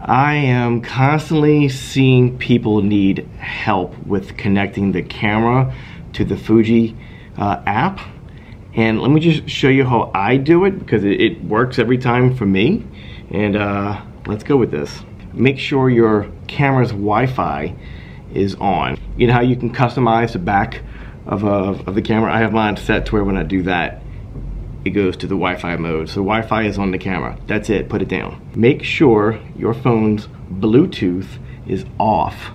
I am constantly seeing people need help with connecting the camera to the Fuji app, and let me just show you how I do it, because it works every time for me. And let's go with this. Make sure your camera's Wi-Fi is on. You know how you can customize the back of the camera? I have mine set to where when I do that, it goes to the Wi-Fi mode. So Wi-Fi is on the camera. That's it, put it down. Make sure your phone's Bluetooth is off,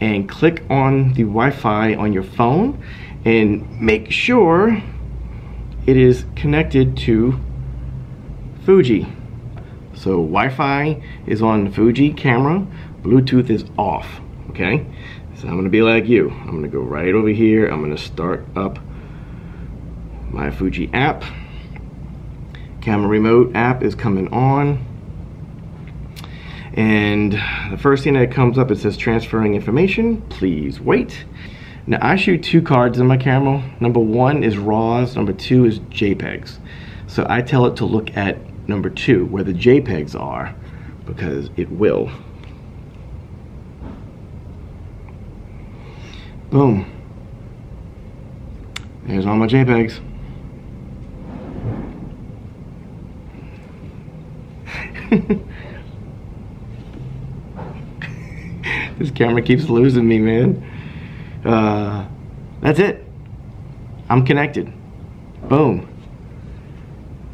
and click on the Wi-Fi on your phone and make sure it is connected to Fuji. So Wi-Fi is on Fuji camera, Bluetooth is off, okay? So I'm gonna be like you. I'm gonna go right over here. I'm gonna start up my Fuji app. Camera remote app is coming on. And the first thing that comes up, it says transferring information, please wait. Now I shoot two cards in my camera. Number one is RAWs, number two is JPEGs. So I tell it to look at number two, where the JPEGs are, because it will. Boom. There's all my JPEGs. This camera keeps losing me, man. That's it. I'm connected. Boom.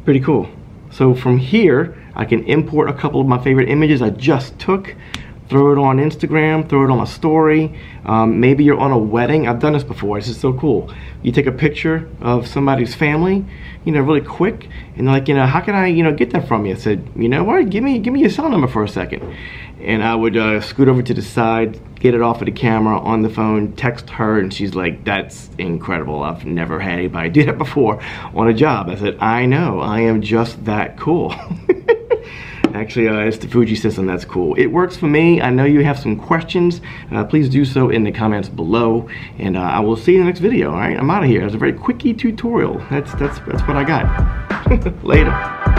Pretty cool. So from here, I can import a couple of my favorite images I just took, throw it on Instagram, throw it on a story. Maybe you're on a wedding. I've done this before. This is so cool. You take a picture of somebody's family, you know, really quick, and they're like, you know, how can I, you know, get that from you? I said, you know what? Give me your cell number for a second. And I would scoot over to the side, get it off of the camera on the phone, text her, and she's like, that's incredible. I've never had anybody do that before on a job. I said, I know, I am just that cool. Actually, it's the Fuji system. That's cool. It works for me. I know you have some questions. Please do so in the comments below, and I will see you in the next video. All right, I'm out of here. It was a very quickie tutorial. That's what I got. Later.